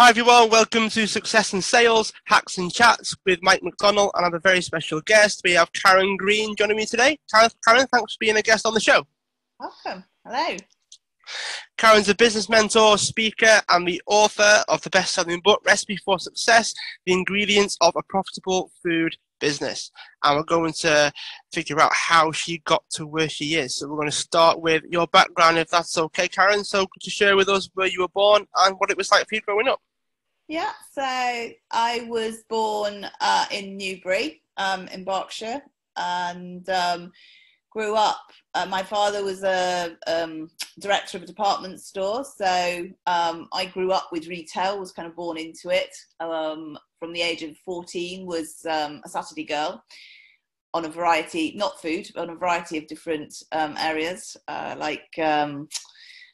Hi everyone, welcome to Success and Sales, Hacks and Chats with Mike McDonnell, and I have a very special guest. We have Karen Green joining me today. Karen, thanks for being a guest on the show. Welcome. Hello. Karen's a business mentor, speaker and the author of the best-selling book, Recipe for Success, The Ingredients of a Profitable Food Business. And we're going to figure out how she got to where she is. So we're going to start with your background, if that's okay, Karen. So could you share with us where you were born and what it was like for you growing up? Yeah, so I was born in Newbury in Berkshire, and grew up. My father was a director of a department store, so I grew up with retail, was kind of born into it. From the age of 14 was a Saturday girl on a variety, not food, but on a variety of different areas, like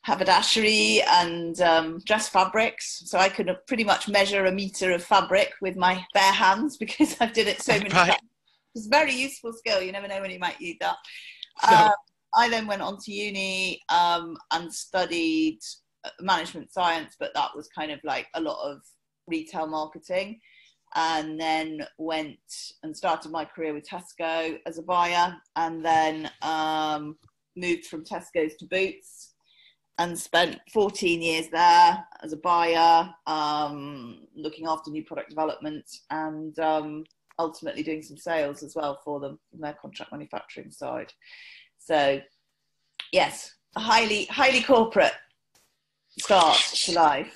haberdashery and dress fabrics. So I could pretty much measure a metre of fabric with my bare hands because I've done it so many times. It's a very useful skill. You never know when you might need that. I then went on to uni and studied management science, but that was kind of like a lot of retail marketing. And then went and started my career with Tesco as a buyer, and then moved from Tesco's to Boots, and spent 14 years there as a buyer, looking after new product development and ultimately doing some sales as well for them from their contract manufacturing side. So yes, a highly corporate start to life.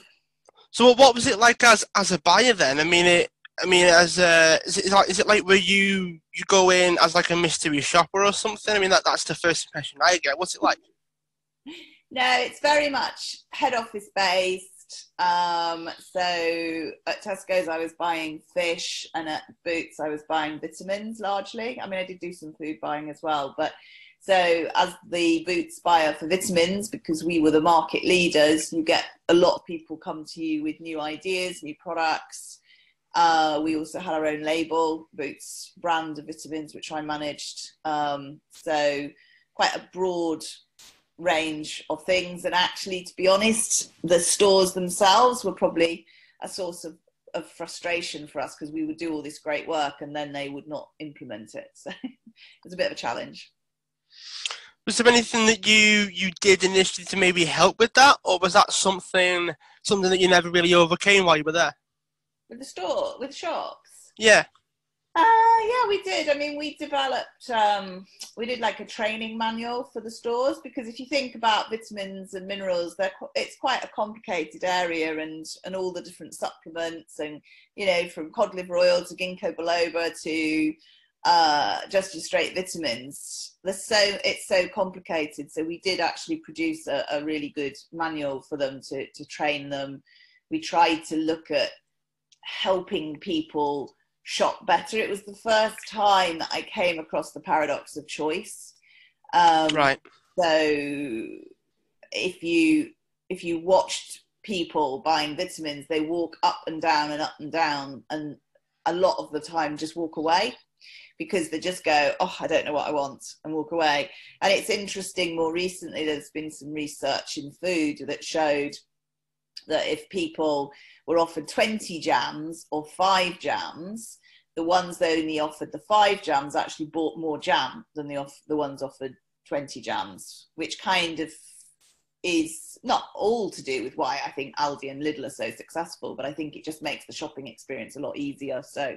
So what was it like as a buyer then? I mean, is it like where you go in as like a mystery shopper or something? I mean, that's the first impression I get. What's it like? No, it's very much head office based. So at Tesco's I was buying fish, and at Boots I was buying vitamins largely. I mean, I did do some food buying as well, but so as the Boots buyer for vitamins, because we were the market leaders, you get a lot of people come to you with new ideas, new products. We also had our own label, Boots brand of vitamins, which I managed. So quite a broad range of things, and actually, to be honest, the stores themselves were probably a source of frustration for us, because we would do all this great work and then they would not implement it, so it was a bit of a challenge. Was there anything that you did initially to maybe help with that, or was that something that you never really overcame while you were there with shops? Yeah. Yeah, we did. I mean, we developed, we did like a training manual for the stores, because if you think about vitamins and minerals, it's quite a complicated area, and all the different supplements, and, you know, from cod liver oil to ginkgo biloba to just your straight vitamins. It's so complicated. So we did actually produce a really good manual for them to train them. We tried to look at helping people shop better. It was the first time that I came across the paradox of choice. Right. So if you watched people buying vitamins, they walk up and down and up and down, and a lot of the time just walk away, because they just go, oh, I don't know what I want, and walk away. And it's interesting, more recently there's been some research in food that showed that if people were offered 20 jams or 5 jams, the ones that only offered the 5 jams actually bought more jam than the ones offered 20 jams, which kind of is not all to do with why I think Aldi and Lidl are so successful, but I think it just makes the shopping experience a lot easier. So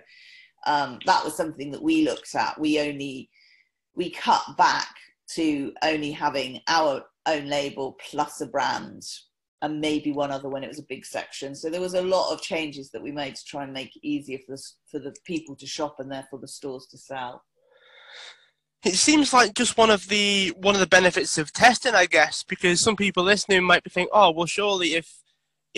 that was something that we looked at. We cut back to only having our own label plus a brand, and maybe one other when it was a big section. So there was a lot of changes that we made to try and make it easier for the people to shop, and therefore the stores to sell. It seems like just one of the benefits of testing, I guess, because some people listening might be thinking, oh, well, surely if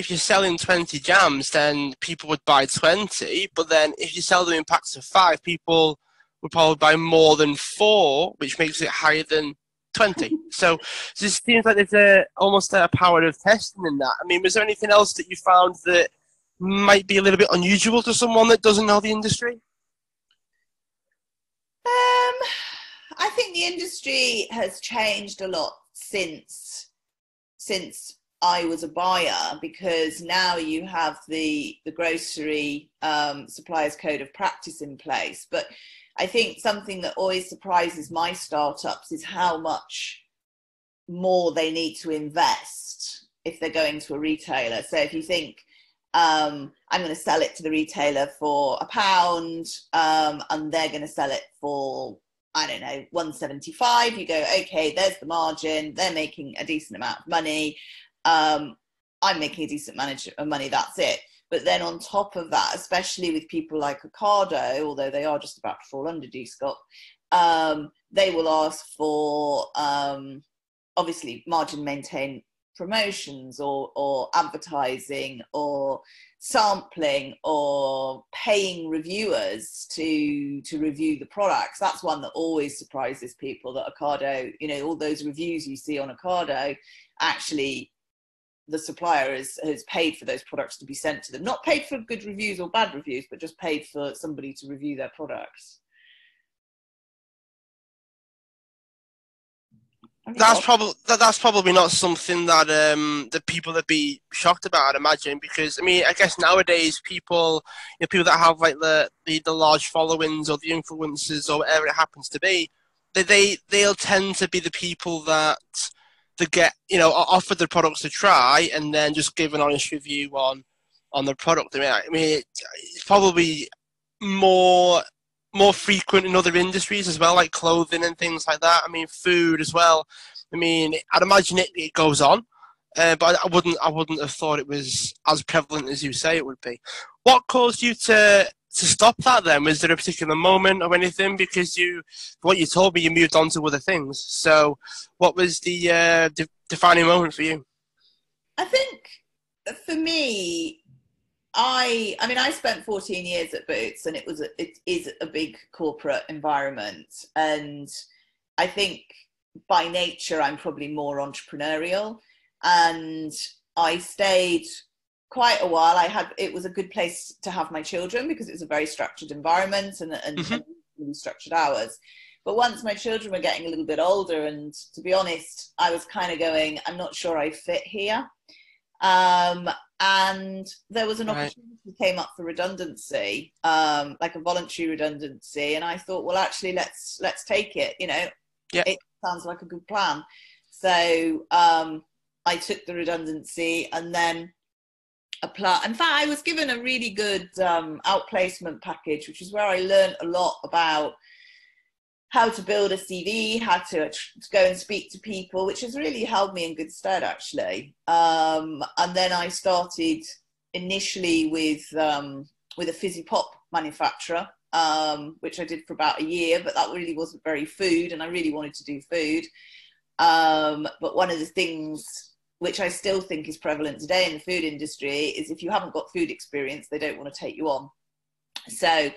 you're selling 20 jams, then people would buy 20. But then if you sell them in packs of 5, people would probably buy more than 4, which makes it higher than 20. So it seems like there's almost a power of testing in that. I mean, was there anything else that you found that might be a little bit unusual to someone that doesn't know the industry? I think the industry has changed a lot since I was a buyer, because now you have the grocery suppliers code of practice in place. But I think something that always surprises my startups is how much more they need to invest if they're going to a retailer. So if you think, I'm going to sell it to the retailer for £1, and they're going to sell it for, I don't know, £1.75, you go, okay, there's the margin, they're making a decent amount of money, I'm making a decent amount of money, that's it. But then on top of that, especially with people like Ocado, although they are just about to fall under D-Scott, they will ask for, obviously, margin maintain promotions or advertising or sampling or paying reviewers to review the products. That's one that always surprises people, that Ocado, you know, all those reviews you see on Ocado, actually the supplier has paid for those products to be sent to them. Not paid for good reviews or bad reviews, but just paid for somebody to review their products. That's probably not something that that people would be shocked about, I'd imagine, because I mean, I guess nowadays people, you know, people that have like the large followings or the influencers or whatever it happens to be, they'll tend to be the people that get, you know, offered the products to try and then just give an honest review on the product. I mean, it's probably more frequent in other industries as well, like clothing and things like that. I mean, food as well. I mean, I'd imagine it goes on, but I wouldn't have thought it was as prevalent as you say it would be. What caused you to stop that then? Was there a particular moment or anything? Because what you told me, you moved on to other things. So what was the defining moment for you? I think for me, I mean, I spent 14 years at Boots, and it is a big corporate environment. And I think by nature, I'm probably more entrepreneurial, and I stayed quite a while. It was a good place to have my children because it was a very structured environment and really structured hours. But once my children were getting a little bit older, and to be honest, I was kind of going, I'm not sure I fit here. And there was an opportunity came up for redundancy, like a voluntary redundancy, and I thought, well, actually, let's take it, you know. Yeah, it sounds like a good plan. So I took the redundancy and then applied. In fact, I was given a really good outplacement package, which is where I learned a lot about how to build a CV, how to go and speak to people, which has really held me in good stead, actually. And then I started initially with a fizzy pop manufacturer, which I did for about a year, but that really wasn't very food, and I really wanted to do food. But one of the things which I still think is prevalent today in the food industry is if you haven't got food experience, they don't want to take you on. So...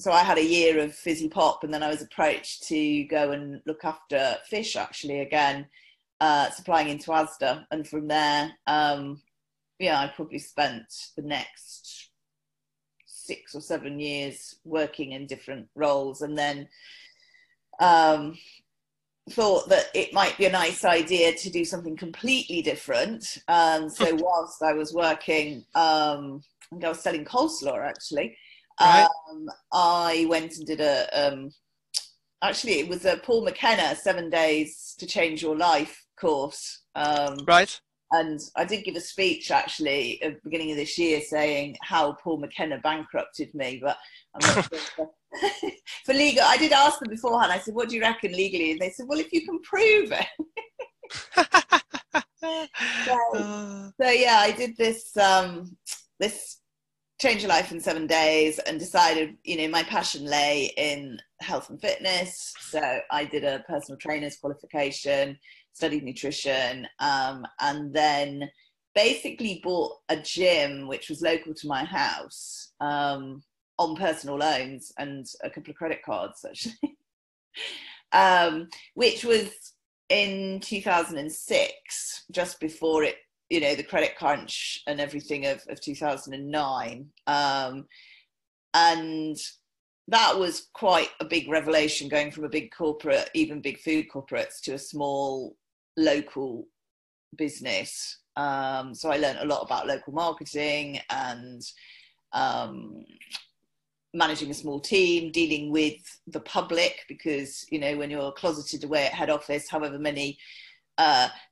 So I had a year of fizzy pop, and then I was approached to go and look after fish, actually, again, supplying into Asda. And from there, yeah, I probably spent the next 6 or 7 years working in different roles, and then thought that it might be a nice idea to do something completely different. And so whilst I was working, I was selling coleslaw, actually. Right. I went and did actually it was a Paul McKenna 7 Days to Change Your Life course. Right. And I did give a speech actually at the beginning of this year saying how Paul McKenna bankrupted me, but I'm not sure. For legal, I did ask them beforehand, I said, what do you reckon legally? And they said, well, if you can prove it. So yeah, I did this, this Change Your Life in 7 days, and decided, you know, my passion lay in health and fitness. So I did a personal trainer's qualification, studied nutrition, and then basically bought a gym, which was local to my house, on personal loans and a couple of credit cards, actually, which was in 2006, just before it, you know, the credit crunch and everything of 2009. And that was quite a big revelation, going from a big corporate, even big food corporates, to a small local business. So I learned a lot about local marketing and managing a small team, dealing with the public, because, you know, when you're closeted away at head office, however many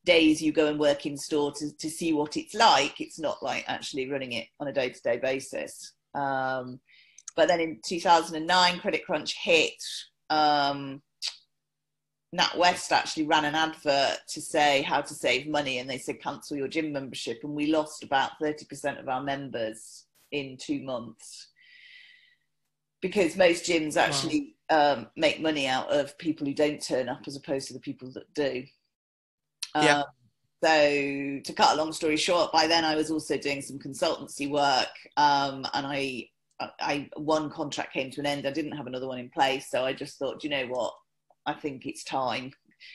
days you go and work in store to see what it's like, it's not like actually running it on a day-to-day basis. But then in 2009, credit crunch hit. Nat West actually ran an advert to say how to save money, and they said cancel your gym membership, and we lost about 30% of our members in 2 months, because most gyms actually make money out of people who don't turn up as opposed to the people that do. So to cut a long story short, by then I was also doing some consultancy work, and one contract came to an end. I didn't have another one in place, so I just thought, you know what, I think it's time.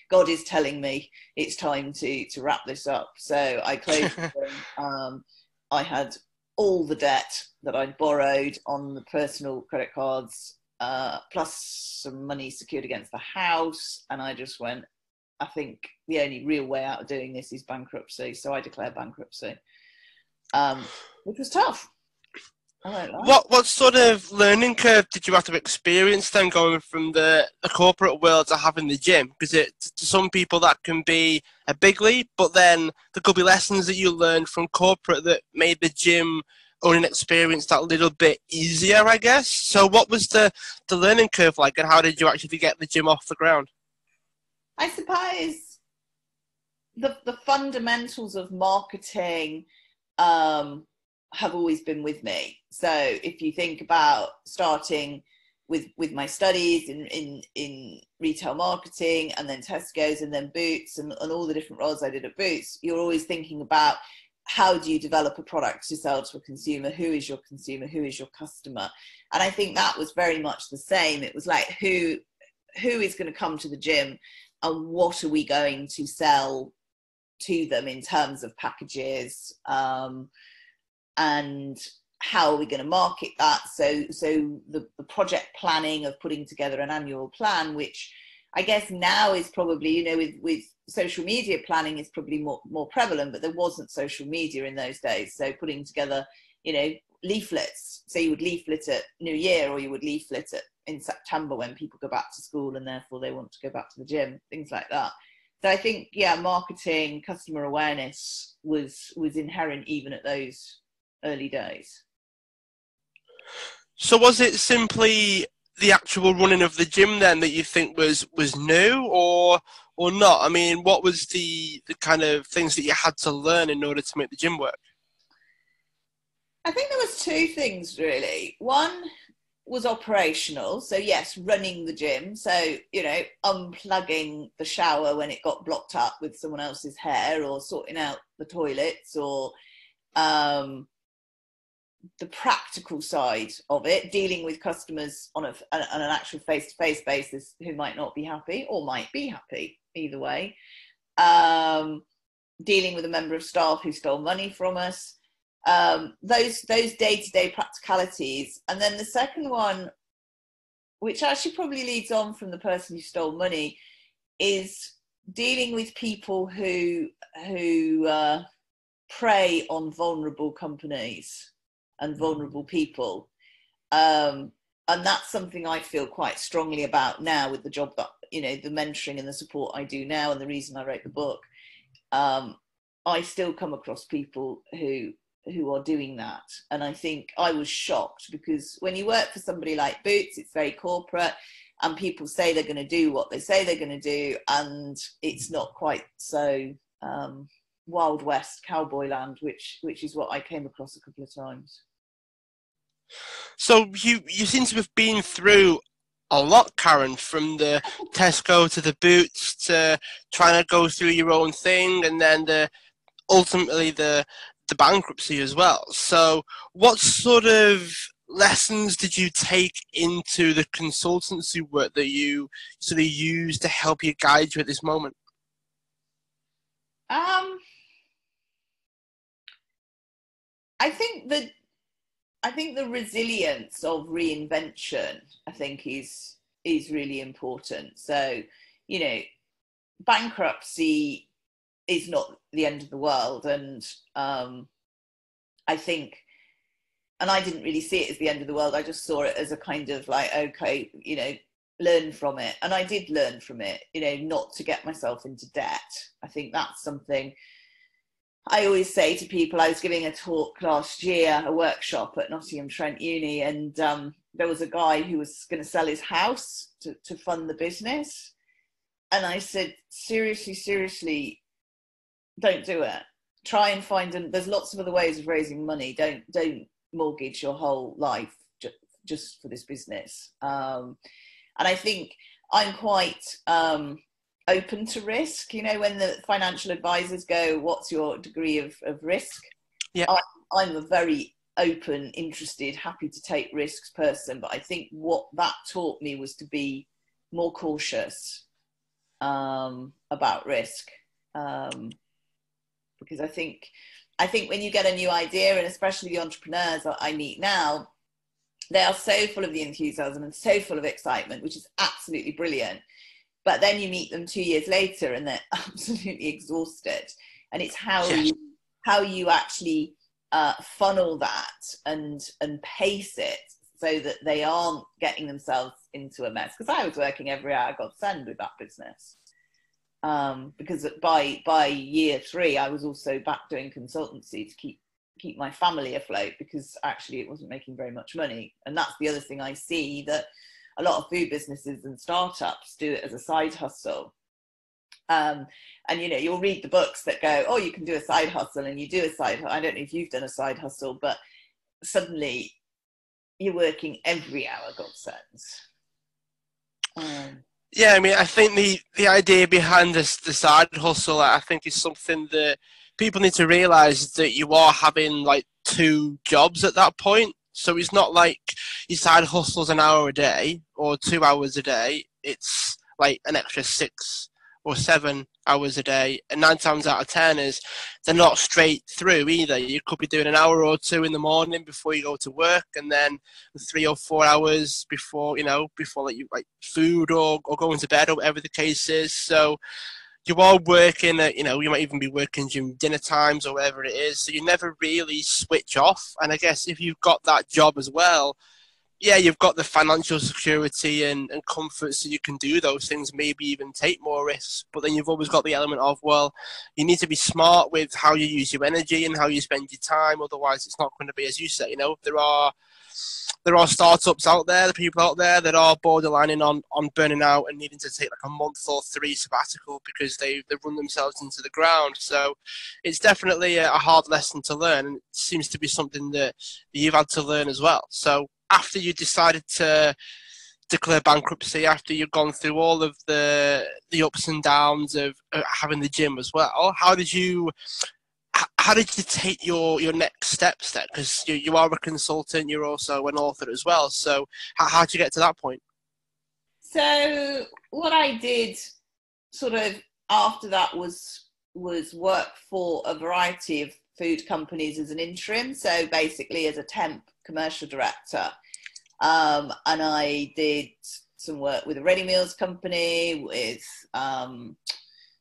God is telling me it's time to wrap this up. So I closed the thing. I had all the debt that I'd borrowed on the personal credit cards, plus some money secured against the house. And I just went, I think the only real way out of doing this is bankruptcy. So I declared bankruptcy, which was tough. What sort of learning curve did you have to experience then, going from the corporate world to having the gym? Because to some people that can be a big leap, but then there could be lessons that you learned from corporate that made the gym or an experience that little bit easier, I guess. So what was the learning curve like, and how did you actually get the gym off the ground? I suppose the fundamentals of marketing have always been with me. So if you think about starting with my studies in retail marketing, and then Tesco's, and then Boots, and all the different roles I did at Boots, you're always thinking about how do you develop a product to sell to a consumer? Who is your consumer? Who is your customer? And I think that was very much the same. It was like, who is going to come to the gym, and what are we going to sell to them in terms of packages? And how are we going to market that? So the project planning of putting together an annual plan, which I guess now is probably, you know, with social media planning is probably more prevalent, but there wasn't social media in those days. So putting together, you know, leaflets. So you would leaflet at New Year, or you would leaflet in September when people go back to school and therefore they want to go back to the gym, things like that. So I think, yeah, marketing, customer awareness was inherent even at those early days. So was it simply the actual running of the gym then that you think was new or not? I mean, what was the kind of things that you had to learn in order to make the gym work? I think there was two things really. One was operational, so yes, running the gym, so, you know, unplugging the shower when it got blocked up with someone else's hair, or sorting out the toilets, or the practical side of it, dealing with customers on an actual face-to-face basis who might not be happy or might be happy, either way, dealing with a member of staff who stole money from us, those day-to-day practicalities. And then the second one, which actually probably leads on from the person who stole money, is dealing with people who prey on vulnerable companies and vulnerable people, and that's something I feel quite strongly about now with the job that, you know, the mentoring and the support I do now, and the reason I wrote the book. I still come across people who are doing that, and I think I was shocked, because when you work for somebody like Boots, it's very corporate, and people say they're going to do what they say they're going to do, and it's not quite so Wild West cowboy land, which is what I came across a couple of times. So you seem to have been through a lot, Karen, from the Tesco to the Boots to trying to go through your own thing, and then ultimately the bankruptcy as well. So what sort of lessons did you take into the consultancy work that you sort of used to help you, guide you at this moment? I think the resilience of reinvention, I think, is really important. So, you know, bankruptcy is not the end of the world. And I think, and I didn't really see it as the end of the world. I just saw it as a kind of like, okay, you know, learn from it. And I did learn from it, you know, not to get myself into debt. I think that's something I always say to people. I was giving a talk last year, a workshop at Nottingham Trent Uni, and there was a guy who was going to sell his house to fund the business. And I said, seriously, don't do it. Try and find them. There's lots of other ways of raising money. Don't mortgage your whole life just for this business. And I think I'm quite open to risk. You know, when the financial advisors go, what's your degree of risk? Yeah. I'm a very open, interested, happy to take risks person. But I think what that taught me was to be more cautious about risk. Because I think when you get a new idea, and especially the entrepreneurs that I meet now, they are so full of the enthusiasm and so full of excitement, which is absolutely brilliant. But then you meet them 2 years later and they're absolutely exhausted. And it's how you actually funnel that and pace it so that they aren't getting themselves into a mess. Because I was working every hour God send with that business. Because by year three, I was also back doing consultancy to keep my family afloat, because actually it wasn't making very much money. And that's the other thing I see, that a lot of food businesses and startups do it as a side hustle. And, you know, you'll read the books that go, oh, you can do a side hustle, and you do a side hustle. I don't know if you've done a side hustle, but suddenly you're working every hour, God sends. Yeah, I mean, I think the idea behind the side hustle, I think, is something that people need to realise, that you are having like two jobs at that point. So it's not like your side hustle's an hour a day or 2 hours a day. It's like an extra 6 or 7 hours a day. And 9 times out of 10 is they're not straight through either. You could be doing an hour or two in the morning before you go to work, and then 3 or 4 hours before, you know, before like you like food or going to bed or whatever the case is. So you are working at, you know, you might even be working during dinner times or whatever it is. So you never really switch off. And I guess if you've got that job as well, yeah, you've got the financial security and comfort, so you can do those things, maybe even take more risks. But then you've always got the element of, well, you need to be smart with how you use your energy and how you spend your time. Otherwise, it's not going to be, as you say, you know, there are startups out there, the people out there that are borderlining on burning out and needing to take like a month or 3 sabbatical because they've run themselves into the ground. So it's definitely a hard lesson to learn, and it seems to be something that you've had to learn as well. So after you decided to declare bankruptcy, after you've gone through all of the ups and downs of having the gym as well, how did you take your next steps there? Because you are a consultant, you're also an author as well. So how did you get to that point? So what I did sort of after that was work for a variety of food companies as an interim. So basically as a temp commercial director. And I did some work with a ready meals company, with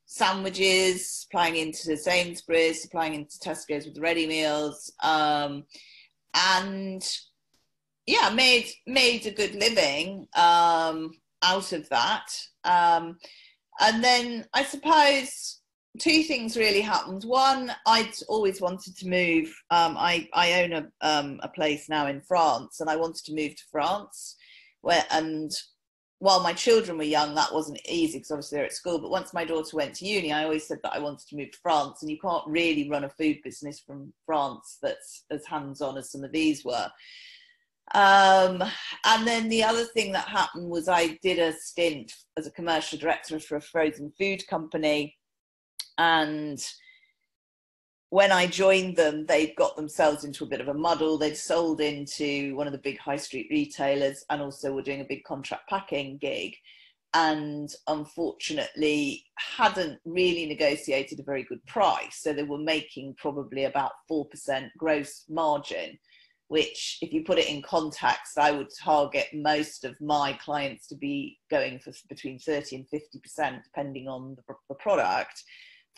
sandwiches, supplying into Sainsbury's, supplying into Tesco's with ready meals. And yeah, made a good living out of that. And then I suppose 2 things really happened. One, I'd always wanted to move. I own a place now in France, and I wanted to move to France. And while my children were young, that wasn't easy because obviously they're at school. But once my daughter went to uni, I always said that I wanted to move to France. And you can't really run a food business from France that's as hands-on as some of these were. And then the other thing that happened was I did a stint as a commercial director for a frozen food company. And when I joined them, they'd got themselves into a bit of a muddle. They'd sold into one of the big high street retailers, and also were doing a big contract packing gig, and unfortunately hadn't really negotiated a very good price. So they were making probably about 4% gross margin, which, if you put it in context, I would target most of my clients to be going for between 30 and 50%, depending on the product.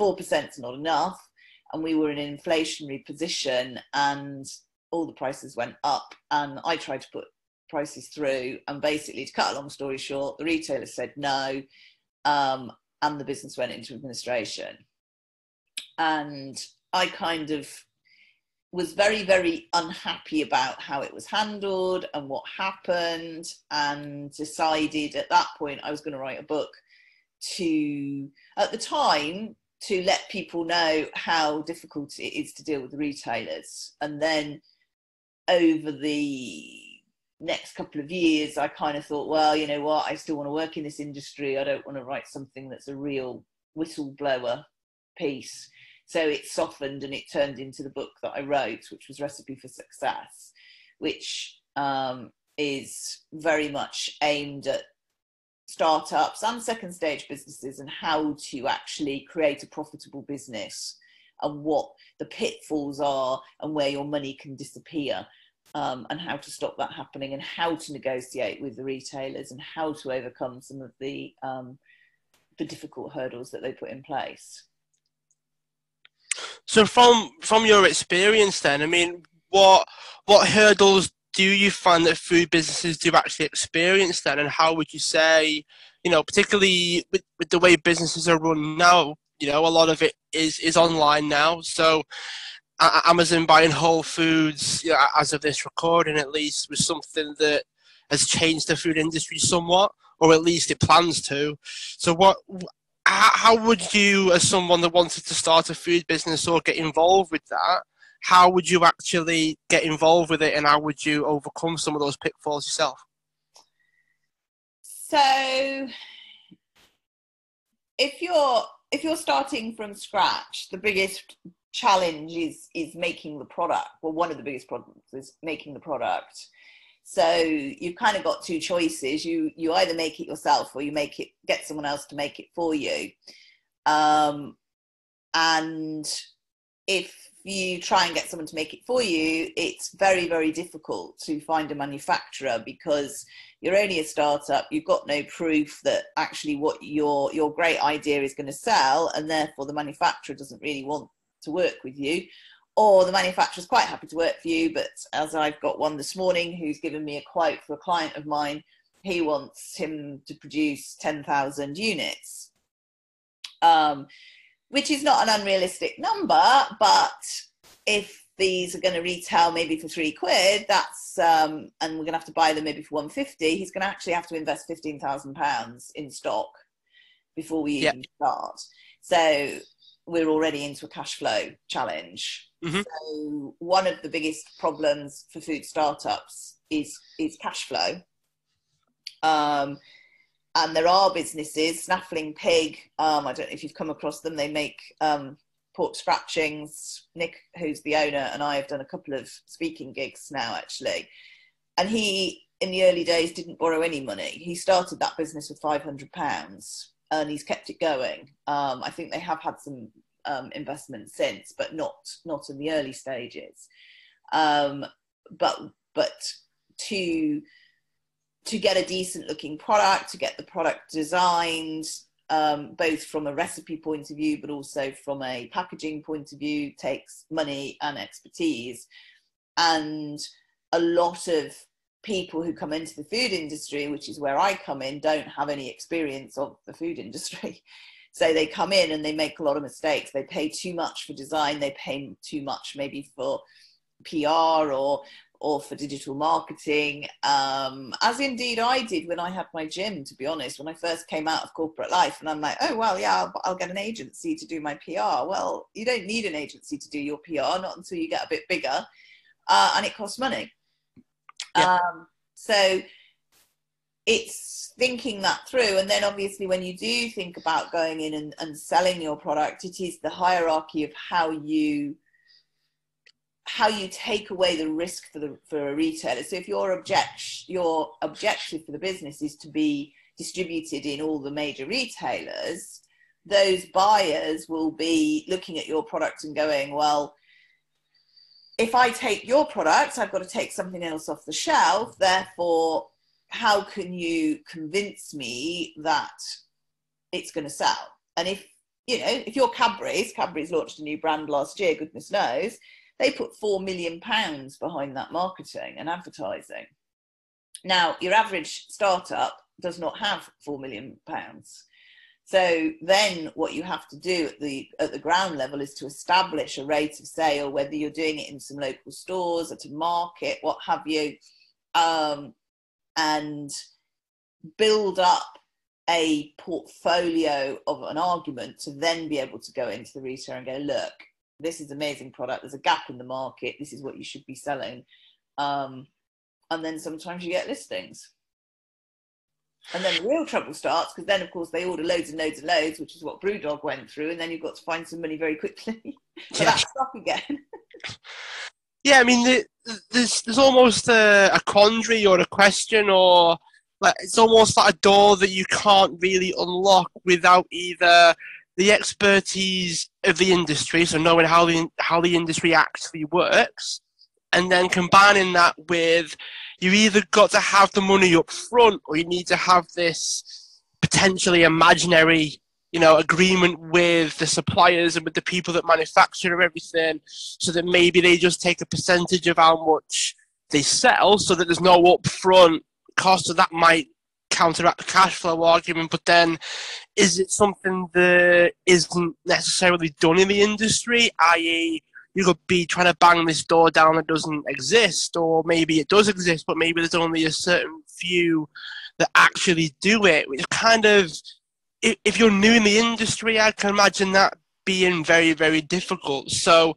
4% is not enough, and we were in an inflationary position and all the prices went up, and I tried to put prices through, and basically, to cut a long story short, the retailer said no, and the business went into administration. And I kind of was very, very unhappy about how it was handled and what happened, and decided at that point I was going to write a book to, at the time, to let people know how difficult it is to deal with the retailers. And then over the next couple of years, I kind of thought, well, you know what, I still want to work in this industry. I don't want to write something that's a real whistleblower piece. So it softened and it turned into the book that I wrote, which was Recipe for Success, which is very much aimed at startups and second stage businesses, and how to actually create a profitable business, and what the pitfalls are, and where your money can disappear, and how to stop that happening, and how to negotiate with the retailers, and how to overcome some of the difficult hurdles that they put in place. So from your experience then, I mean, what hurdles do you find that food businesses do actually experience then, and how would you say, you know, particularly with the way businesses are run now, you know, a lot of it is online now, so Amazon buying Whole Foods, you know, as of this recording at least, was something that has changed the food industry somewhat, or at least it plans to. So how would you, as someone that wanted to start a food business or get involved with that, how would you actually get involved with it, and how would you overcome some of those pitfalls yourself? So if you're starting from scratch, the biggest challenge is making the product. Well, one of the biggest problems is making the product. So you've kind of got two choices. You either make it yourself, or you get someone else to make it for you. And if you try and get someone to make it for you, it's very, very difficult to find a manufacturer, because you're only a startup. You've got no proof that actually what your great idea is going to sell, and therefore the manufacturer doesn't really want to work with you, or the manufacturer's quite happy to work for you, but as I've got one this morning who's given me a quote for a client of mine, he wants him to produce 10,000 units, which is not an unrealistic number, but if these are going to retail maybe for £3, that's, and we're going to have to buy them maybe for 150, he's going to actually have to invest £15,000 in stock before we even start. So we're already into a cash flow challenge. Mm-hmm. So one of the biggest problems for food startups is cash flow. And there are businesses, Snaffling Pig, I don't know if you've come across them, they make pork scratchings. Nick, who's the owner, and I have done a couple of speaking gigs now, actually. And he, in the early days, didn't borrow any money. He started that business with £500, and he's kept it going. I think they have had some investment since, but not in the early stages. But to get a decent looking product, to get the product designed, both from a recipe point of view, but also from a packaging point of view, takes money and expertise. And a lot of people who come into the food industry, which is where I come in, don't have any experience of the food industry. So they come in and they make a lot of mistakes. They pay too much for design. They pay too much maybe for PR or for digital marketing, as indeed I did when I had my gym, to be honest, when I first came out of corporate life. And I'm like, oh, well, yeah, I'll get an agency to do my PR. Well, you don't need an agency to do your PR, not until you get a bit bigger, and it costs money. Yeah. So it's thinking that through. And then obviously when you do think about going in and selling your product, it is the hierarchy of how you take away the risk for a retailer. So if your objective for the business is to be distributed in all the major retailers, those buyers will be looking at your product and going, well, if I take your product, I've got to take something else off the shelf. Therefore, how can you convince me that it's going to sell? And if you know, if you're Cadbury's launched a new brand last year, goodness knows, they put £4 million behind that marketing and advertising. Now, your average startup does not have £4 million. So then what you have to do at the ground level is to establish a rate of sale, whether you're doing it in some local stores, at a market, what have you, and build up a portfolio of an argument to then be able to go into the retailer and go, look, this is an amazing product. There's a gap in the market. This is what you should be selling. And then sometimes you get listings. And then the real trouble starts, because then, of course, they order loads and loads and loads, which is what BrewDog went through, and then you've got to find some money very quickly for that stuff again. Yeah, I mean, there's almost a quandary or a question, or like, it's almost like a door that you can't really unlock without either the expertise of the industry, so knowing how the industry actually works, and then combining that with, you either got to have the money up front, or you need to have this potentially imaginary, you know, agreement with the suppliers and with the people that manufacture everything, so that maybe they just take a percentage of how much they sell, so that there's no upfront cost. So that might counteract the cash flow argument. But then, is it something that isn't necessarily done in the industry, i.e., you could be trying to bang this door down that doesn't exist, or maybe it does exist, but maybe there's only a certain few that actually do it, which kind of, if you're new in the industry, I can imagine that being very, very difficult. So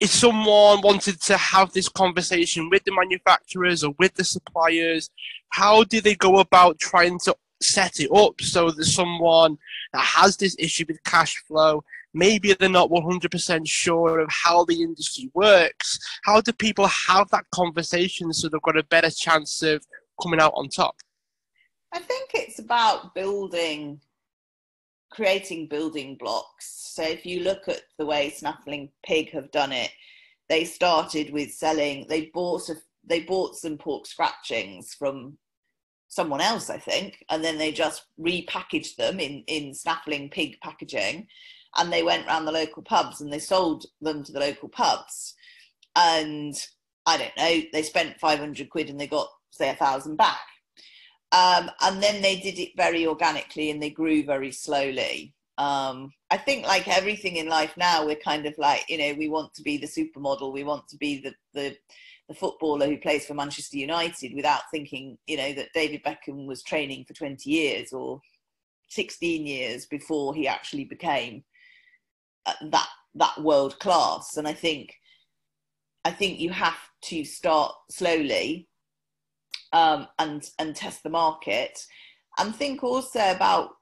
if someone wanted to have this conversation with the manufacturers or with the suppliers, how do they go about trying to set it up so that someone that has this issue with cash flow, maybe they're not 100% sure of how the industry works, how do people have that conversation so they've got a better chance of coming out on top? I think it's about creating building blocks. So if you look at the way Snaffling Pig have done it, they started with selling, they bought some pork scratchings from someone else, I think, and then they just repackaged them in Snaffling Pig packaging, and they went round the local pubs and they sold them to the local pubs, and I don't know, they spent 500 quid and they got, say, 1,000 back, and then they did it very organically and they grew very slowly. I think, like everything in life now, we're kind of like, you know, we want to be the supermodel, we want to be the footballer who plays for Manchester United, without thinking, you know, that David Beckham was training for 20 years or 16 years before he actually became that world class. And I think you have to start slowly and test the market, and think also about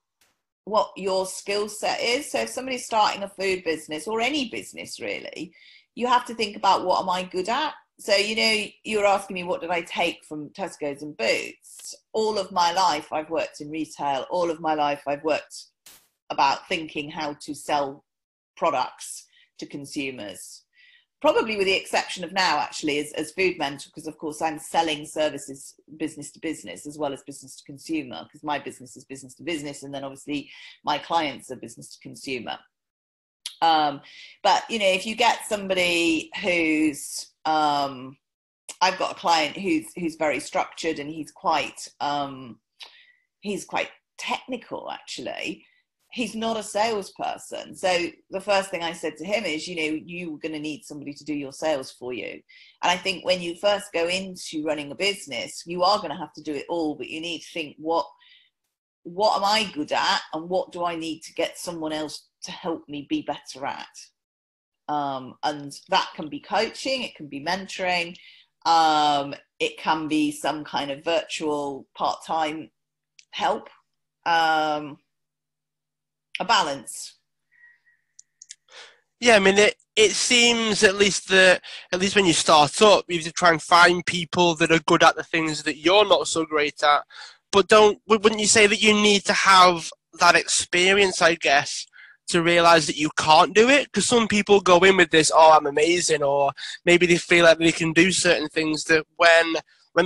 what your skill set is. So if somebody's starting a food business, or any business really, you have to think about, what am I good at? So, you know, you were asking me, what did I take from Tesco's and Boots? All of my life, I've worked in retail. All of my life, I've worked about thinking how to sell products to consumers. Probably with the exception of now, actually, as Food Mentor, because, of course, I'm selling services business to business as well as business to consumer, because my business is business to business, and then, obviously, my clients are business to consumer. But, you know, if you get somebody who's... I've got a client who's very structured, and he's quite technical, actually. He's not a salesperson. So the first thing I said to him is, you know, you're going to need somebody to do your sales for you. And I think when you first go into running a business, you are going to have to do it all, but you need to think, what am I good at, and what do I need to get someone else to help me be better at? And that can be coaching, it can be mentoring, it can be some kind of virtual part-time help, a balance. Yeah, I mean, it seems at least when you start up, you have to try and find people that are good at the things that you're not so great at. But wouldn't you say that you need to have that experience, I guess, to realise that you can't do it? Because some people go in with this, oh, I'm amazing, or maybe they feel like they can do certain things that when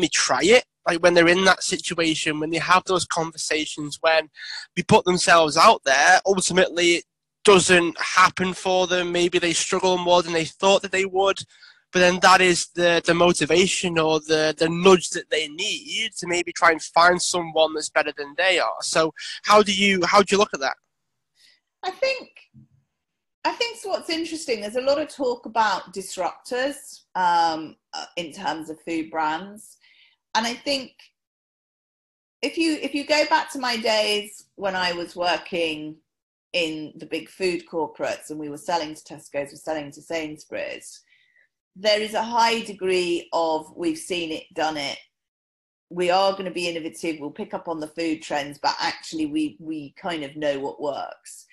they try it, like when they're in that situation, when they have those conversations, when they put themselves out there, ultimately doesn't happen for them. Maybe they struggle more than they thought that they would. But then that is the motivation or the nudge that they need to maybe try and find someone that's better than they are. So how do you look at that? I think what's interesting, there's a lot of talk about disruptors in terms of food brands. And I think if you go back to my days when I was working in the big food corporates and we were selling to Tesco's, we're selling to Sainsbury's, there is a high degree of we've seen it, done it. We are going to be innovative. We'll pick up on the food trends, but actually we kind of know what works.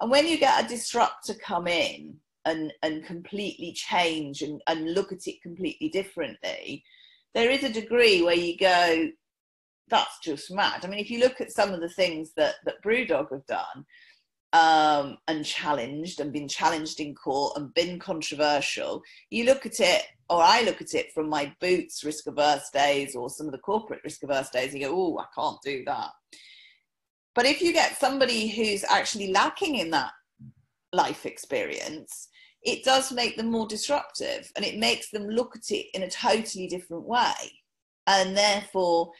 And when you get a disruptor come in and completely change and look at it completely differently, there is a degree where you go, that's just mad. I mean, if you look at some of the things that BrewDog have done, and challenged and been challenged in court and been controversial, you look at it, or I look at it from my Boots risk averse days or some of the corporate risk averse days, and you go, oh, I can't do that. But if you get somebody who's actually lacking in that life experience, it does make them more disruptive and it makes them look at it in a totally different way. And therefore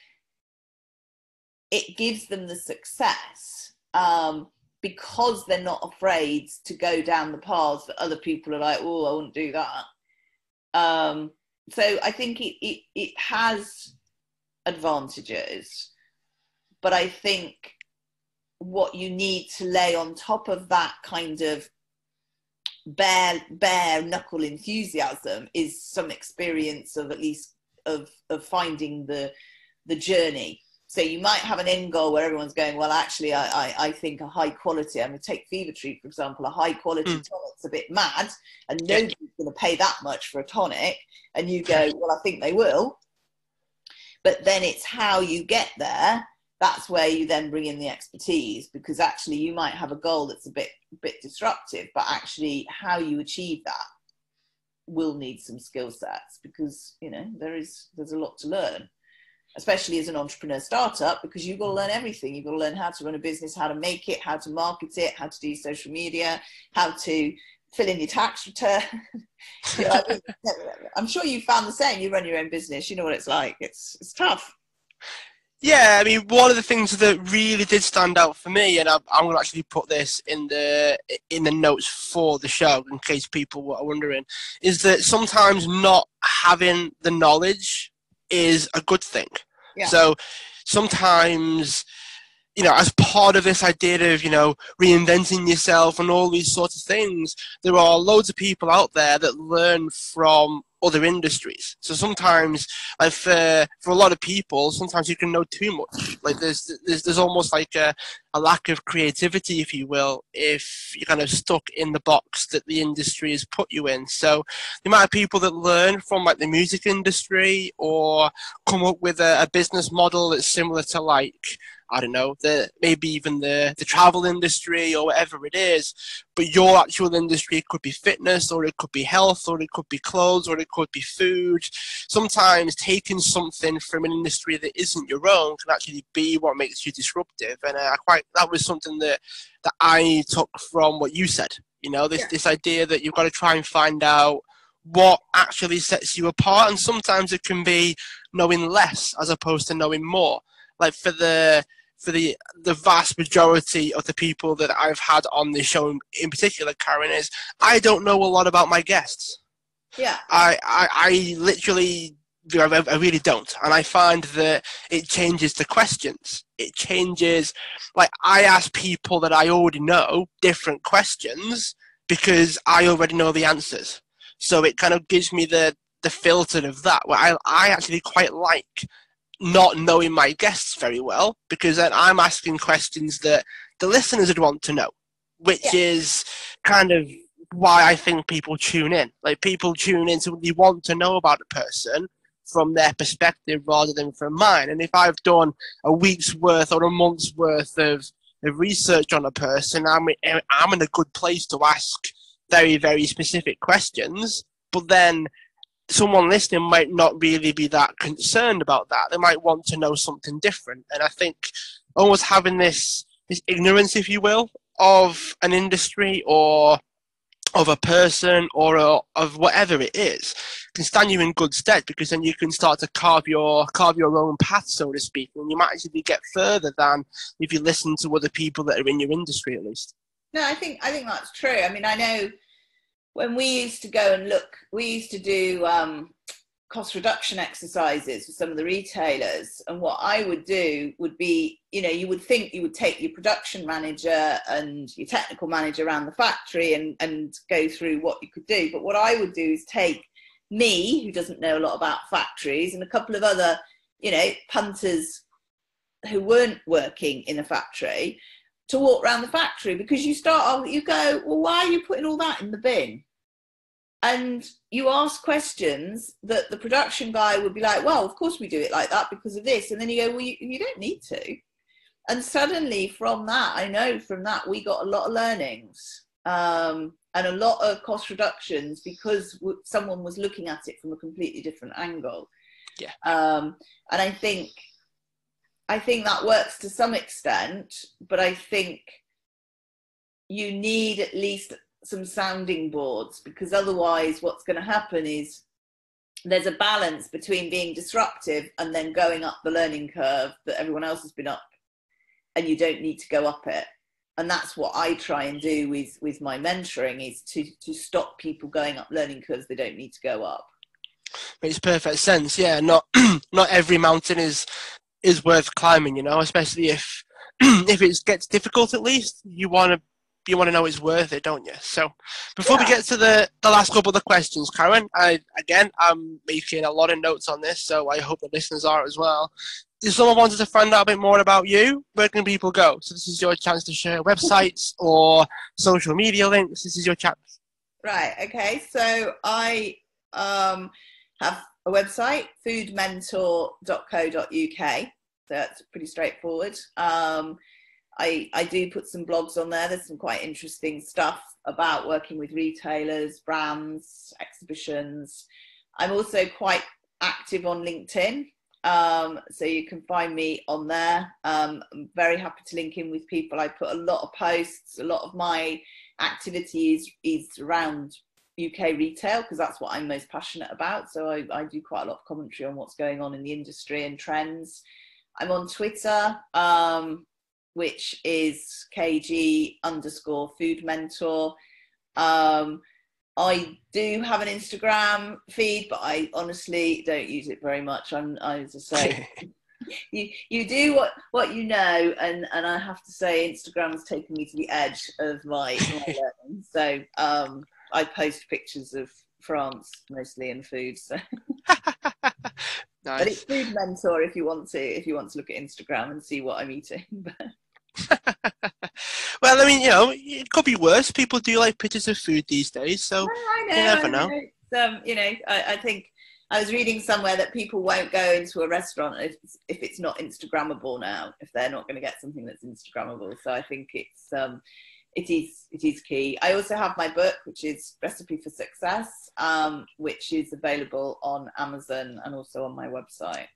it gives them the success, because they're not afraid to go down the paths that other people are like, oh, I wouldn't do that. So I think it has advantages, but I think what you need to lay on top of that kind of bare knuckle enthusiasm is some experience of at least of finding the journey. So you might have an end goal where everyone's going, well, actually, I think a high quality, I'm going to take Fever Tree, for example, a high quality tonic's a bit mad and nobody's going to pay that much for a tonic. And you go, well, I think they will. But then it's how you get there. That's where you then bring in the expertise, because actually you might have a goal that's a bit disruptive, but actually how you achieve that will need some skill sets, because, you know, there's a lot to learn, especially as an entrepreneur startup, because you've got to learn everything. You've got to learn how to run a business, how to make it, how to market it, how to do social media, how to fill in your tax return. You know, I'm sure you found the same. You run your own business. You know what it's like. It's tough. Yeah, I mean, one of the things that really did stand out for me, and I'm going to actually put this in the notes for the show in case people were wondering, is that sometimes not having the knowledge is a good thing. Yeah. So sometimes, you know, as part of this idea of, you know, reinventing yourself and all these sorts of things, there are loads of people out there that learn from other industries. So sometimes, like for a lot of people, sometimes you can know too much. Like there's almost like a lack of creativity, if you will, if you're kind of stuck in the box that the industry has put you in. So the amount of people that learn from like the music industry or come up with a business model that's similar to, like, I don't know, maybe even the travel industry or whatever it is, but your actual industry could be fitness, or it could be health, or it could be clothes, or it could be food. Sometimes taking something from an industry that isn't your own can actually be what makes you disruptive. And that was something that I took from what you said, you know, this idea that you've got to try and find out what actually sets you apart. And sometimes it can be knowing less as opposed to knowing more. Like for the vast majority of the people that I've had on this show, in particular, Karen, is I don't know a lot about my guests. Yeah. I literally, I really don't. And I find that it changes the questions. It changes, like, I ask people that I already know different questions because I already know the answers. So it kind of gives me the filter of that, where I actually quite like not knowing my guests very well, because then I'm asking questions that the listeners would want to know, which is kind of why I think people tune in. Like, people tune in to, you want to know about a person from their perspective rather than from mine. And if I've done a week's worth or a month's worth of research on a person, I'm in a good place to ask very, very specific questions. But then someone listening might not really be that concerned about that. They might want to know something different. And I think almost having this ignorance, if you will, of an industry or of a person or of whatever it is can stand you in good stead, because then you can start to carve your own path, so to speak, and you might actually get further than if you listen to other people that are in your industry, at least. No, I think that's true. I mean, I know when we used to go and look, we used to do cost reduction exercises with some of the retailers, and what I would do would be, you know, you would think you would take your production manager and your technical manager around the factory and go through what you could do, but what I would do is take me, who doesn't know a lot about factories, and a couple of other, you know, punters who weren't working in a factory, to walk around the factory, because you go, well, why are you putting all that in the bin? And you ask questions that the production guy would be like, well, of course we do it like that because of this. And then you go, well, you don't need to. And suddenly from that, I know from that, we got a lot of learnings and a lot of cost reductions, because someone was looking at it from a completely different angle. Yeah. And I think that works to some extent, but I think you need at least some sounding boards, because otherwise what's going to happen is there's a balance between being disruptive and then going up the learning curve that everyone else has been up, and you don't need to go up it. And that's what I try and do with my mentoring, is to stop people going up learning curves they don't need to go up. Makes perfect sense. Yeah, not every mountain is worth climbing, you know, especially if if it gets difficult. At least you want to know it's worth it, don't you? So before we get to the last couple of the questions, Karen, I'm making a lot of notes on this, so I hope the listeners are as well. If someone wanted to find out a bit more about you, where can people go? So this is your chance to share websites or social media links. This is your chance. Right, okay. So I have a website, foodmentor.co.uk. So that's pretty straightforward. I do put some blogs on there. There's some quite interesting stuff about working with retailers, brands, exhibitions. I'm also quite active on LinkedIn. So you can find me on there. I'm very happy to link in with people. I put a lot of posts. A lot of my activities is around UK retail, because that's what I'm most passionate about. So I do quite a lot of commentary on what's going on in the industry and trends. I'm on Twitter, which is KG_foodmentor. I do have an Instagram feed, but I honestly don't use it very much. I just say, you do what you know, and I have to say Instagram has taken me to the edge of my learning. So I post pictures of France mostly and food. So. Nice. But it's Food Mentor if you want to look at Instagram and see what I'm eating. Well, I mean, you know, it could be worse. People do like pictures of food these days, so you never know. You know, I think I was reading somewhere that people won't go into a restaurant if it's not Instagrammable now, if they're not going to get something that's Instagrammable. So I think it is key. I also have my book, which is Recipe for Success, which is available on Amazon and also on my website.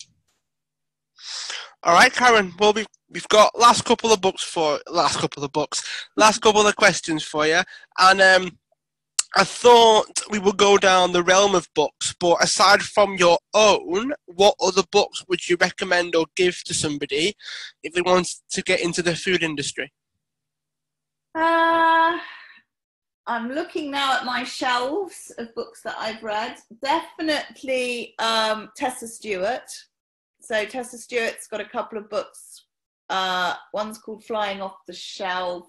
All right, Karen. Well, we've got last couple of questions for you. And I thought we would go down the realm of books, but aside from your own, what other books would you recommend or give to somebody if they want to get into the food industry? I'm looking now at my shelves of books that I've read. Definitely Tessa Stewart. So Tessa Stewart's got a couple of books. One's called Flying Off the Shelf,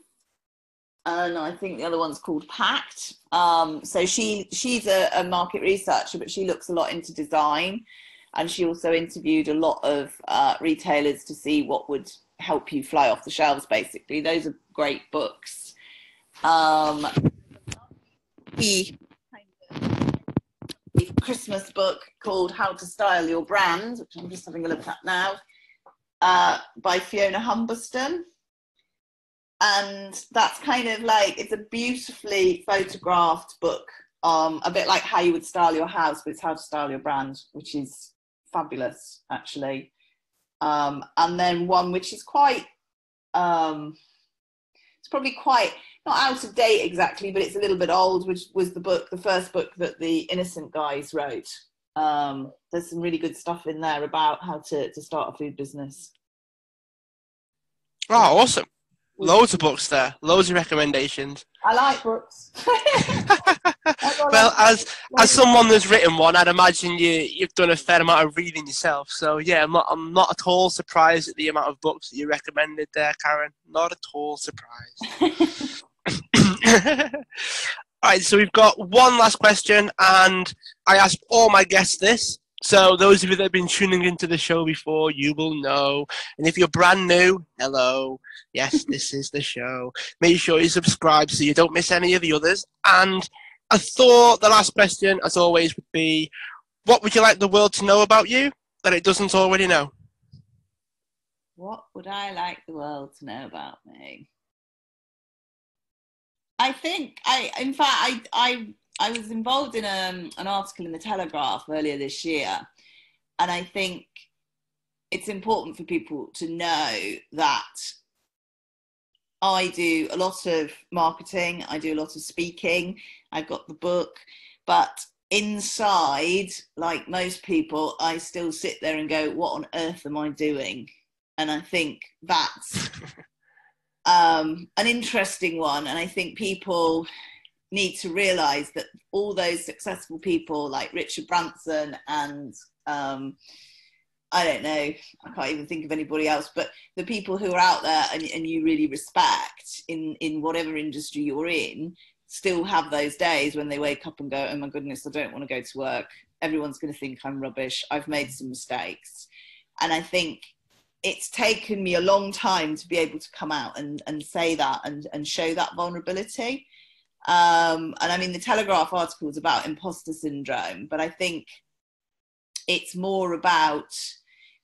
and I think the other one's called Packed. So she's a market researcher, but she looks a lot into design, and she also interviewed a lot of retailers to see what would help you fly off the shelves, basically. Those are great books. The Christmas book called How to Style Your Brand, which I'm just having a look at now, by Fiona Humberston. And that's kind of like, it's a beautifully photographed book, a bit like How You Would Style Your House, but it's How to Style Your Brand, which is fabulous, actually. And then one which is quite It's probably quite, not out of date exactly, but it's a little bit old, which was the book, the first book that the Innocent guys wrote. There's some really good stuff in there about how to start a food business. Oh, awesome. Loads of books there. Loads of recommendations. I like books. Well, as someone that's written one, I'd imagine you've done a fair amount of reading yourself. So yeah, I'm not at all surprised at the amount of books that you recommended there, Karen. Not at all surprised. All right, so we've got one last question, and I ask all my guests this. So those of you that have been tuning into the show before, you will know. And if you're brand new, hello. Yes, this is the show. Make sure you subscribe so you don't miss any of the others. And I thought the last question, as always, would be, what would you like the world to know about you that it doesn't already know? What would I like the world to know about me? I think, I was involved in an article in The Telegraph earlier this year, and I think it's important for people to know that I do a lot of marketing, I do a lot of speaking, I've got the book, but inside, like most people, I still sit there and go, what on earth am I doing? And I think that's an interesting one, and I think people need to realise that all those successful people like Richard Branson and I don't know, I can't even think of anybody else, but the people who are out there and you really respect in whatever industry you're in still have those days when they wake up and go, oh my goodness, I don't want to go to work. Everyone's going to think I'm rubbish. I've made some mistakes. And I think it's taken me a long time to be able to come out and say that and show that vulnerability. And I mean, the Telegraph article is about imposter syndrome, but I think it's more about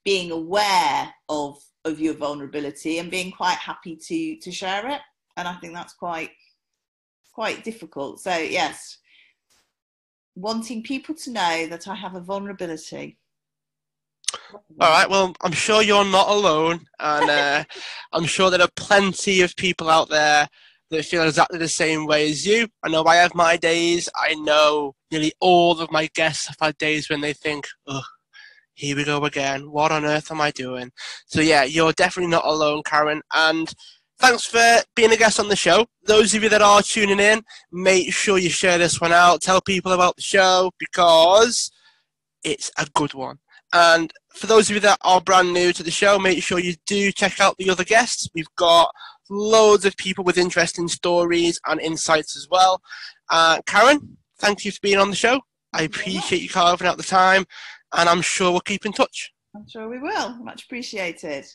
being aware of your vulnerability and being quite happy to share it. And I think that's quite difficult. So yes, wanting people to know that I have a vulnerability. All right, well, I'm sure you're not alone. And I'm sure there are plenty of people out there that feel exactly the same way as you. I know I have my days. I know nearly all of my guests have had days when they think, oh, here we go again. What on earth am I doing? So yeah, you're definitely not alone, Karen. And thanks for being a guest on the show. Those of you that are tuning in, make sure you share this one out. Tell people about the show because it's a good one. And for those of you that are brand new to the show, make sure you do check out the other guests. We've got loads of people with interesting stories and insights as well. Karen, thank you for being on the show. I appreciate you carving out the time, and I'm sure we'll keep in touch. I'm sure we will. Much appreciated.